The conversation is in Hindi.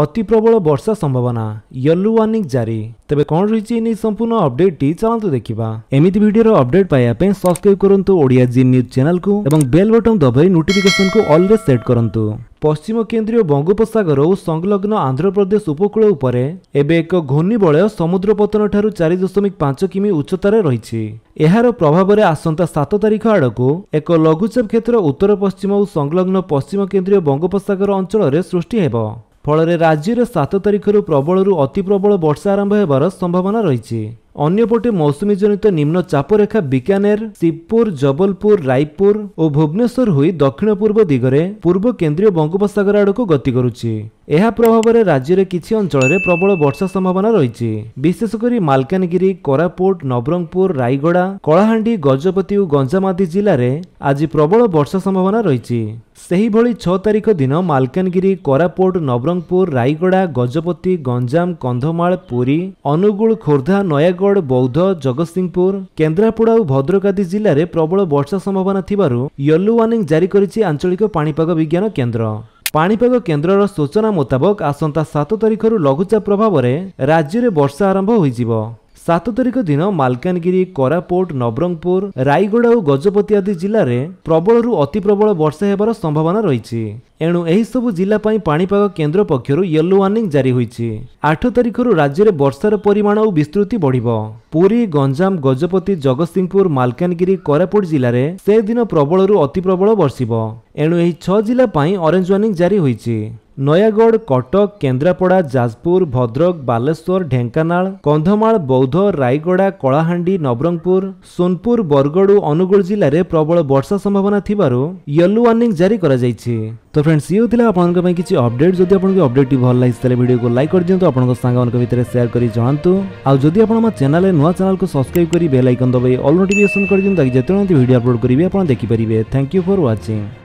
अति प्रबल वर्षा संभावना येलो वार्निंग जारी। तेज कौन रही संपूर्ण अपडेट चलते देखा एमती भिडियो अपडेट पाइबापी सब्सक्राइब करूँ ओडिया जी न्यूज चैनल को और बेल बटन दबाई नोटिफिकेशन को ऑल रे सेट करूँ। पश्चिम केन्द्रीय बंगोपसागर और संलग्न आंध्र प्रदेश उपकूल उपर एबे एक घूर्णिबलय समुद्र पतन ठारू 4.5 किमी उच्चतार रही। एहार प्रभाव में आसंता 7 तारिख आड़क एक लघुचाप क्षेत्र उत्तर पश्चिम और संलग्न पश्चिम केन्द्रीय बंगोपसागर अंचल में सृष्टि हो फल राज्य में 7 तारिखर प्रबल अति प्रबल वर्षा आरंभ होबार संभावना रही। अन्यपटे मौसुमी जनित निम्न चापरेखा बीकानेर शिवपुर जबलपुर रायपुर और भुवनेश्वर हुई दक्षिण पूर्व दिगरे पूर्व केन्द्रीय बंगोपसागर आड़क गति करुच्ची। यह प्रभाव में राज्य में किसी अंचल में प्रबल वर्षा संभावना रही। विशेषकर मालकानगिरी कोरापुट नवरंगपुर रायगढ़ कलाहांडी गजपति और गंजाम आदि जिले में आज प्रबल वर्षा संभावना रही। सही भली 6 तारिख दिन मालकानगिरी कोरापुट नवरंगपुर रायगढ़ गजपति गंजाम कंधमाल पुरी अनुगुल खोर्धा नयागढ़ बौद्ध जगतसिंहपुर केन्द्रापड़ा और भद्रक आदि जिले में प्रबल वर्षा संभावना थिबारु येलो वार्निंग जारी करिछि आंचलिक पाणीपाग विज्ञान केन्द्र। पाणीपाग केन्द्रर सूचना मुताबक आसंता 7 तारिखरु लघुचाप प्रभाव में राज्य में वर्षा आरंभ होइजिबो। 7 तारिख दिन मालकानगिरी कोरापुट नवरंगपुर रायगढ़ और गजपति आदि जिले में प्रबल अति प्रबल वर्षा होबार संभावना रही। एणु यह सब जिला पाई पाणीपाग केन्द्र पक्षर येलो वार्निंग जारी होती। 8 तारिखर राज्य में वर्षार परिमाण और विस्तृति बढ़िबो। पुरी गंजाम गजपति जगतसिंहपुर मालकानगिरी कोरापुट जिले में से दिन प्रबल अति प्रबल बरसिबो। एणु यह 6 जिला पाई ऑरेंज वार्निंग जारी होती। नयागढ़ कटक केन्द्रापड़ा जाजपुर भद्रक बालेश्वर ढेंकानाल कंधमाल बौद्ध रायगढ़ कलाहांडी नवरंगपुर सोनपुर बरगढ़ और अनुगुल जिले में प्रबल वर्षा संभावना थिबारु येलो वार्निंग जारी करा जायछि। तो फ्रेंड्स ये होता आपण किसी अपडेट। जब आपको अपडेट भल लगी वीडियो को लाइक कर दिंतु आपंक सांग भितर सेयार कर जहांतु आदि आप चैनल नुआ चैनल को सब्सक्राइब कर बेल आइकन दबाई ऑल नोटिफिकेशन कर दिंतु ताकि जितने भिडियो अपलोड करेंगे आप देखिपारे। Thank you for watching.